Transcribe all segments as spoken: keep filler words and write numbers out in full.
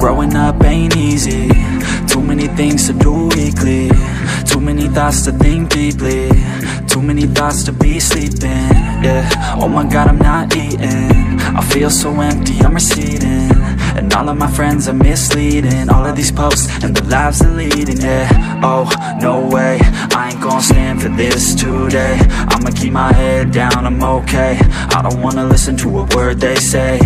Growing up ain't easy. Too many things to do weekly. Too many thoughts to think deeply. Too many thoughts to be sleeping. Yeah, oh my god, I'm not eating. I feel so empty, I'm receding. And all of my friends are misleading. All of these posts and the lives they're leading. Yeah, oh, no way. I ain't gonna stand for this today. I'ma keep my head down, I'm okay. I don't wanna listen to a word they say.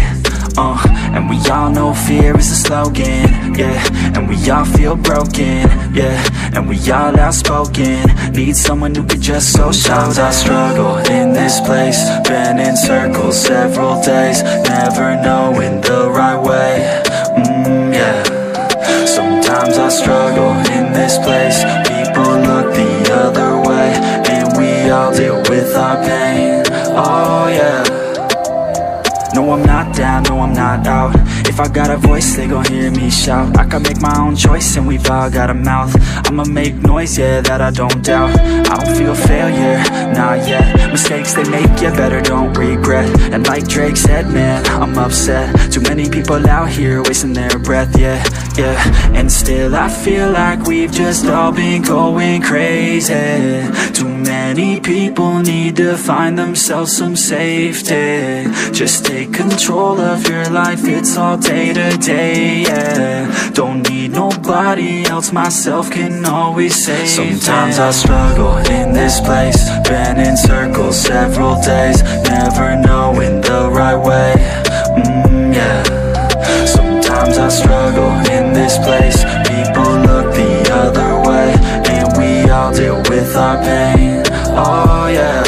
Uh, and we all know fear is a slogan, yeah. And we all feel broken, yeah. And we all outspoken. Need someone who could just so shout. I struggle in this place. Been in circles several days. Never knowing the right way, mm, yeah. Sometimes I struggle in this place. People look the other way. And we all deal with our pain, oh yeah. No, I'm not down, no, I'm not out. If I got a voice, they gon' hear me shout. I can make my own choice and we've all got a mouth. I'ma make noise, yeah, that I don't doubt. I don't feel failure, nah, yet. Mistakes they make, yeah, better don't regret. And like Drake said, man, I'm upset. Too many people out here wasting their breath, yeah, yeah. And still I feel like we've just all been going crazy. Too many people need to find themselves some safety. Just take Take control of your life, it's all day to day, yeah. Don't need nobody else, myself can always save. Sometimes it. I struggle in this place. Been in circles several days. Never knowing the right way, mm, yeah. Sometimes I struggle in this place. People look the other way. And we all deal with our pain, oh yeah.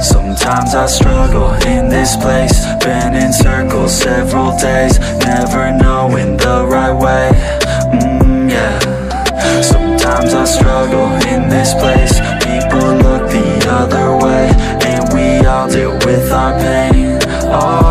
Sometimes I struggle in this place. Been in circles several days. Never knowing the right way, mm, yeah. Sometimes I struggle in this place. People look the other way. And we all deal with our pain, oh.